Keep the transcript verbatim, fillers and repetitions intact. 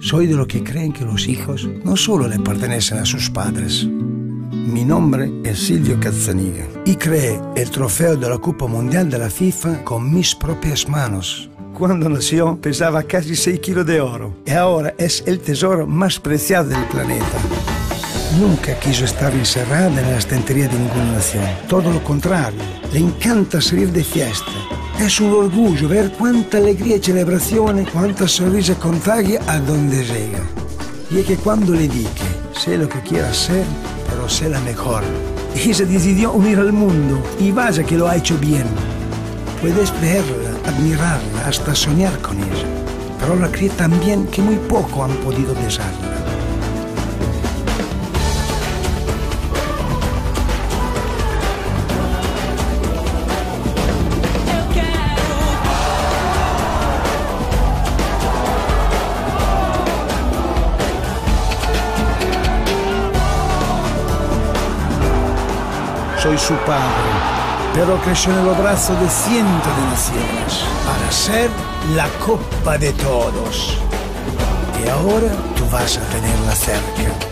Soy de los que creen que los hijos no solo le pertenecen a sus padres. Mi nombre es Silvio Gazzaniga y creé el trofeo de la Copa Mundial de la FIFA con mis propias manos. Cuando nació pesaba casi seis kilos de oro y ahora es el tesoro más preciado del planeta. Nunca quiso estar encerrada en la estantería de ninguna nación. Todo lo contrario, le encanta salir de fiesta. Es un orgullo ver cuánta alegría y celebración, cuánta sonrisa contagia a donde llega. Y es que cuando le dije, sé lo que quiero hacer, pero sé la mejor. Y se decidió unir al mundo, y vaya que lo ha hecho bien. Puedes verla, admirarla, hasta soñar con ella. Pero la crié tan bien que muy poco han podido besarla. Soy su padre, pero creció en los brazos de cientos de naciones para ser la copa de todos. Y ahora tú vas a tenerla cerca.